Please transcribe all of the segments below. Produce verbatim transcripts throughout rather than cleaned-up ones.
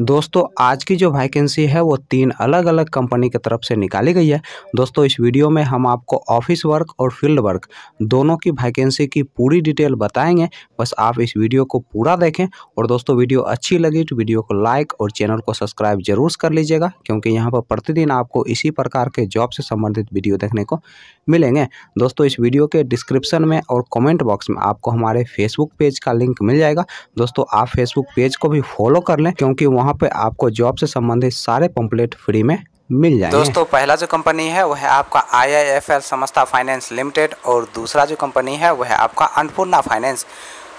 दोस्तों आज की जो वैकेंसी है वो तीन अलग अलग कंपनी की तरफ से निकाली गई है। दोस्तों इस वीडियो में हम आपको ऑफिस वर्क और फील्ड वर्क दोनों की वैकेंसी की पूरी डिटेल बताएंगे। बस आप इस वीडियो को पूरा देखें और दोस्तों वीडियो अच्छी लगी तो वीडियो को लाइक और चैनल को सब्सक्राइब जरूर कर लीजिएगा, क्योंकि यहाँ पर प्रतिदिन आपको इसी प्रकार के जॉब से संबंधित वीडियो देखने को मिलेंगे। दोस्तों इस वीडियो के डिस्क्रिप्शन में और कॉमेंट बॉक्स में आपको हमारे फेसबुक पेज का लिंक मिल जाएगा। दोस्तों आप फेसबुक पेज को भी फॉलो कर लें, क्योंकि वहाँ पे आपको जॉब से संबंधित सारे पंपलेट फ्री में मिल जाएंगे। दोस्तों पहला जो कंपनी है वह है आपका I I F L Samasta finance limited और दूसरा जो कंपनी है वह है आपका अन्नपूर्णा फाइनेंस।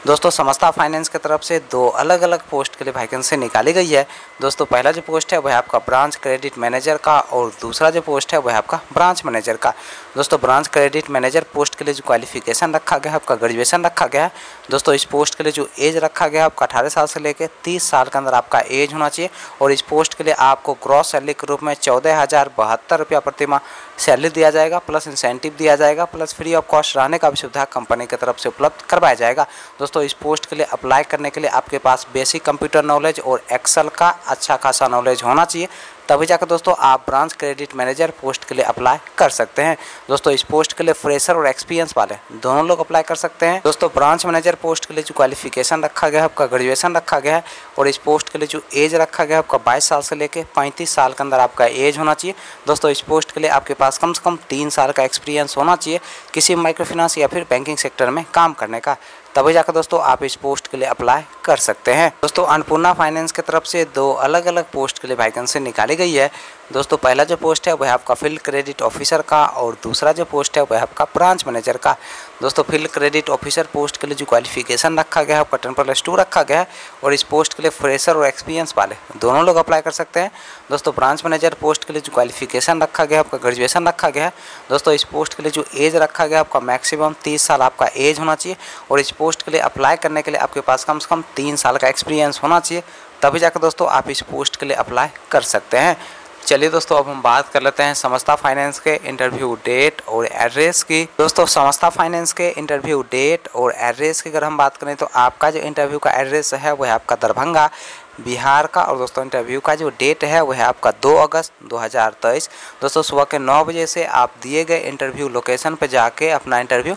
दोस्तों समस्ता फाइनेंस की तरफ से दो अलग अलग पोस्ट के लिए वैकेंसी निकाली गई है। दोस्तों पहला जो पोस्ट है वह आपका ब्रांच क्रेडिट मैनेजर का और दूसरा जो पोस्ट है वह आपका ब्रांच मैनेजर का। दोस्तों ब्रांच क्रेडिट मैनेजर पोस्ट के लिए जो क्वालिफिकेशन रखा गया है आपका ग्रेजुएशन रखा गया है। दोस्तों इस पोस्ट के लिए जो एज रखा गया है आपका अठारह साल से लेकर तीस साल के अंदर आपका एज होना चाहिए और इस पोस्ट के लिए आपको ग्रॉस सैलरी के रूप में चौदह हज़ार बहत्तर रुपया प्रति माह सैलरी दिया जाएगा, प्लस इंसेंटिव दिया जाएगा, प्लस फ्री ऑफ कॉस्ट रहने का भी सुविधा कंपनी की तरफ से उपलब्ध करवाया जाएगा। दोस्तों इस पोस्ट के लिए अप्लाई करने के लिए आपके पास बेसिक कंप्यूटर नॉलेज और एक्सेल का अच्छा खासा नॉलेज होना चाहिए, तभी जाकर दोस्तों आप ब्रांच क्रेडिट मैनेजर पोस्ट के लिए अप्लाई कर सकते हैं। दोस्तों इस पोस्ट के लिए फ्रेशर और एक्सपीरियंस वाले दोनों लोग अप्लाई कर सकते हैं। दोस्तों ब्रांच मैनेजर पोस्ट के लिए जो क्वालिफिकेशन रखा गया है आपका ग्रेजुएशन रखा गया है और इस पोस्ट के लिए जो एज रखा गया है आपका बाईस साल से लेकर पैंतीस साल के अंदर आपका एज होना चाहिए। दोस्तों इस पोस्ट के लिए आपके पास कम से कम तीन साल का एक्सपीरियंस होना चाहिए किसी माइक्रो फाइनेंस या फिर बैंकिंग सेक्टर में काम करने का, तभी जाकर दोस्तों आप इस पोस्ट के लिए अप्लाई कर सकते हैं। दोस्तों अन्नपूर्णा फाइनेंस की तरफ से दो अलग अलग पोस्ट के लिए वैकेंसी निकाली गई है। दोस्तों पहला जो पोस्ट है वह आपका फील्ड क्रेडिट ऑफिसर का और दूसरा जो पोस्ट है वह आपका ब्रांच मैनेजर का। दोस्तों फील्ड क्रेडिट ऑफिसर पोस्ट के लिए जो क्वालिफिकेशन रखा गया है आपका टेन प्लस टू रखा गया है और इस पोस्ट के लिए फ्रेशर और एक्सपीरियंस वाले दोनों लोग अप्लाई कर सकते हैं। दोस्तों ब्रांच मैनेजर पोस्ट के लिए जो क्वालिफिकेशन रखा गया है आपका ग्रेजुएशन रखा गया है। दोस्तों इस पोस्ट के लिए जो एज रखा गया आपका मैक्सिमम तीस साल आपका एज होना चाहिए और इस पोस्ट के लिए अप्लाई करने के लिए आपके पास कम से कम तीन साल का एक्सपीरियंस होना चाहिए, तभी जाकर दोस्तों आप इस पोस्ट के लिए अप्लाई कर सकते हैं। चलिए दोस्तों अब हम बात कर लेते हैं समस्ता फाइनेंस के इंटरव्यू डेट और एड्रेस की। दोस्तों समस्ता फाइनेंस के इंटरव्यू डेट और एड्रेस की अगर हम बात करें तो आपका जो इंटरव्यू का एड्रेस है वह आपका दरभंगा बिहार का और दोस्तों इंटरव्यू का जो डेट है वह है आपका दो अगस्त दो हज़ार तेईस। दोस्तों सुबह के नौ बजे से आप दिए गए इंटरव्यू लोकेशन पर जाके अपना इंटरव्यू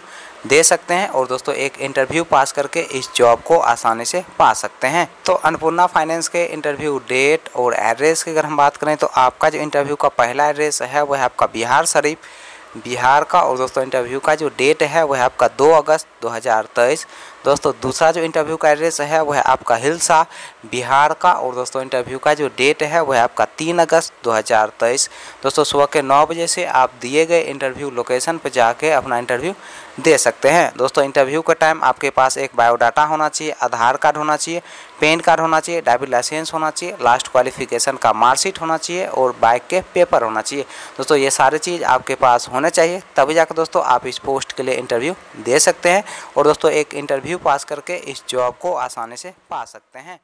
दे सकते हैं और दोस्तों एक इंटरव्यू पास करके इस जॉब को आसानी से पा सकते हैं। तो अन्नपूर्णा फाइनेंस के इंटरव्यू डेट और एड्रेस की अगर हम बात करें तो आपका जो इंटरव्यू का पहला एड्रेस है वह है आपका बिहार शरीफ बिहार का और दोस्तों इंटरव्यू का जो डेट है वह है आपका दो अगस्त दो हज़ार तेईस। दोस्तों दूसरा जो इंटरव्यू का एड्रेस है वह है आपका हिल्सा बिहार का और दोस्तों इंटरव्यू का जो डेट है वह है आपका तीन अगस्त दो हज़ार तेईस। दोस्तों सुबह के नौ बजे से आप दिए गए इंटरव्यू लोकेशन पर जाके अपना इंटरव्यू दे सकते हैं। दोस्तों इंटरव्यू का टाइम आपके पास एक बायोडाटा होना चाहिए, आधार कार्ड होना चाहिए, पैन कार्ड होना चाहिए, ड्राइविंग लाइसेंस होना चाहिए, लास्ट क्वालिफिकेशन का मार्कशीट होना चाहिए और बाइक के पेपर होना चाहिए। दोस्तों ये सारी चीज़ आपके पास होना चाहिए, तभी जाकर दोस्तों आप इस पोस्ट के लिए इंटरव्यू दे सकते हैं और दोस्तों एक इंटरव्यू पास करके इस जॉब को आसानी से पा सकते हैं।